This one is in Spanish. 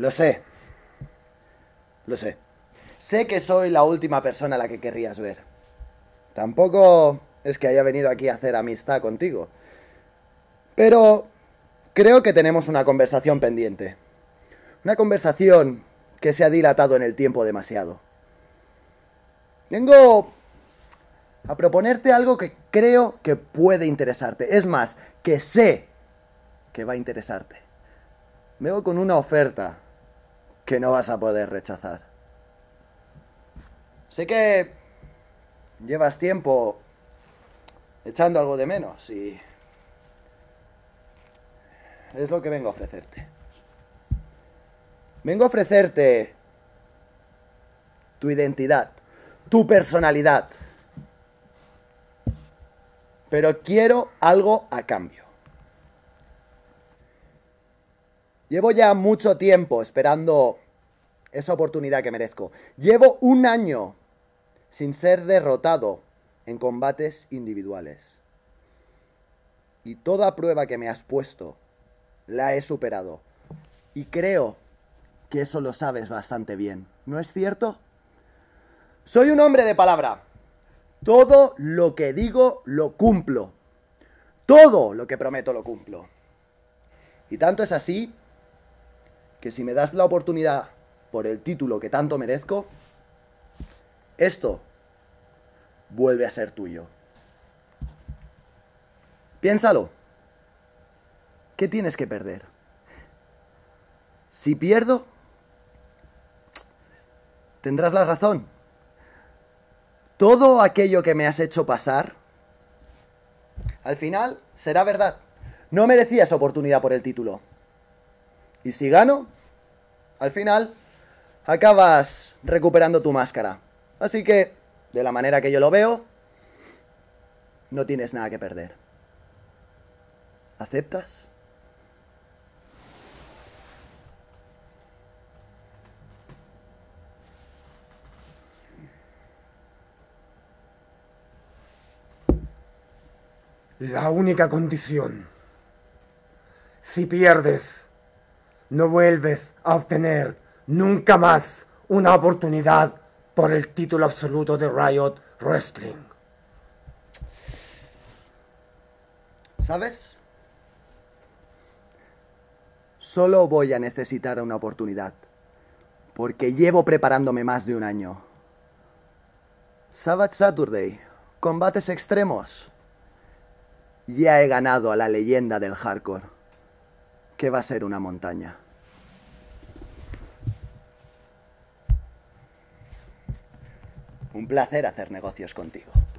Lo sé. Lo sé. Sé que soy la última persona a la que querrías ver. Tampoco es que haya venido aquí a hacer amistad contigo. Pero creo que tenemos una conversación pendiente. Una conversación que se ha dilatado en el tiempo demasiado. Vengo a proponerte algo que creo que puede interesarte. Es más, que sé que va a interesarte. Vengo con una oferta que no vas a poder rechazar. Sé que llevas tiempo echando algo de menos y es lo que vengo a ofrecerte. Vengo a ofrecerte tu identidad, tu personalidad. Pero quiero algo a cambio. Llevo ya mucho tiempo esperando esa oportunidad que merezco. Llevo 1 año sin ser derrotado en combates individuales. Y toda prueba que me has puesto la he superado. Y creo que eso lo sabes bastante bien, ¿no es cierto? Soy un hombre de palabra. Todo lo que digo lo cumplo. Todo lo que prometo lo cumplo. Y tanto es así que si me das la oportunidad por el título que tanto merezco, esto vuelve a ser tuyo. Piénsalo. ¿Qué tienes que perder? Si pierdo, tendrás la razón. Todo aquello que me has hecho pasar, al final será verdad. No merecía esa oportunidad por el título. Y si gano, al final acabas recuperando tu máscara. Así que, de la manera que yo lo veo, no tienes nada que perder. ¿Aceptas? La única condición. Si pierdes, no vuelves a obtener nunca más una oportunidad por el título absoluto de Riot Wrestling. ¿Sabes? Solo voy a necesitar una oportunidad, porque llevo preparándome más de 1 año. Savage Saturday, combates extremos. Ya he ganado a la leyenda del hardcore, que va a ser una montaña. Un placer hacer negocios contigo.